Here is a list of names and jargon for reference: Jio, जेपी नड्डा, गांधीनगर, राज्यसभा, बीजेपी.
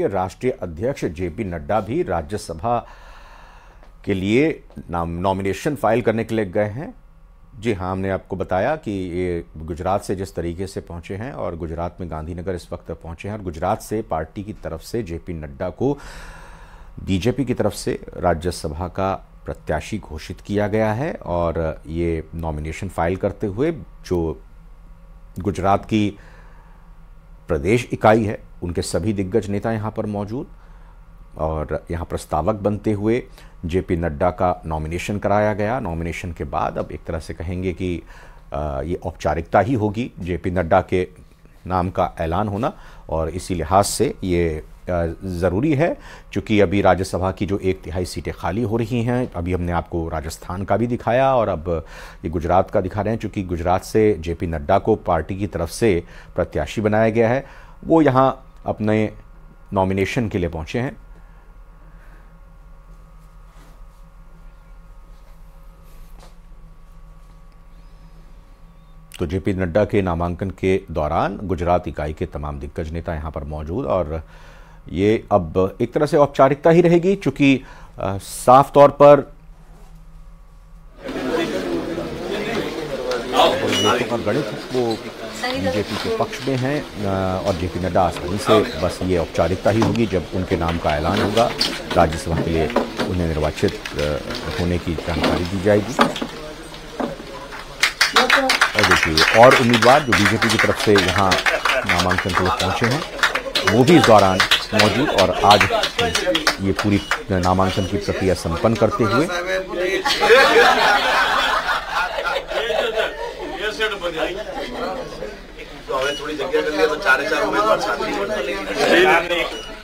के राष्ट्रीय अध्यक्ष जेपी नड्डा भी राज्यसभा के लिए नॉमिनेशन फाइल करने के लिए गए हैं। जी हाँ, हमने आपको बताया कि ये गुजरात से जिस तरीके से पहुंचे हैं और गुजरात में गांधीनगर इस वक्त पहुंचे हैं और गुजरात से पार्टी की तरफ से जेपी नड्डा को बीजेपी की तरफ से राज्यसभा का प्रत्याशी घोषित किया गया है और ये नॉमिनेशन फाइल करते हुए जो गुजरात की प्रदेश इकाई है उनके सभी दिग्गज नेता यहाँ पर मौजूद और यहाँ प्रस्तावक बनते हुए जेपी नड्डा का नॉमिनेशन कराया गया। नॉमिनेशन के बाद अब एक तरह से कहेंगे कि ये औपचारिकता ही होगी जेपी नड्डा के नाम का ऐलान होना और इसी लिहाज से ये ज़रूरी है क्योंकि अभी राज्यसभा की जो 1/3 सीटें खाली हो रही हैं। अभी हमने आपको राजस्थान का भी दिखाया और अब ये गुजरात का दिखा रहे हैं क्योंकि गुजरात से जेपी नड्डा को पार्टी की तरफ से प्रत्याशी बनाया गया है। वो यहाँ अपने नॉमिनेशन के लिए पहुँचे हैं। तो जेपी नड्डा के नामांकन के दौरान गुजरात इकाई के तमाम दिग्गज नेता यहाँ पर मौजूद और ये अब एक तरह से औपचारिकता ही रहेगी क्योंकि साफ तौर पर गणित वो बीजेपी के पक्ष में हैं और जेपी नड्डा आसानी से बस ये औपचारिकता ही होगी। जब उनके नाम का ऐलान होगा राज्यसभा के लिए उन्हें निर्वाचित होने की जानकारी दी जाएगी। देखिए और उम्मीदवार जो बीजेपी की तरफ से यहाँ नामांकन के लिए पहुँचे हैं वो भी इस दौरान मौजूद और आज ये पूरी नामांकन की प्रक्रिया संपन्न करते हुए थोड़ी जगह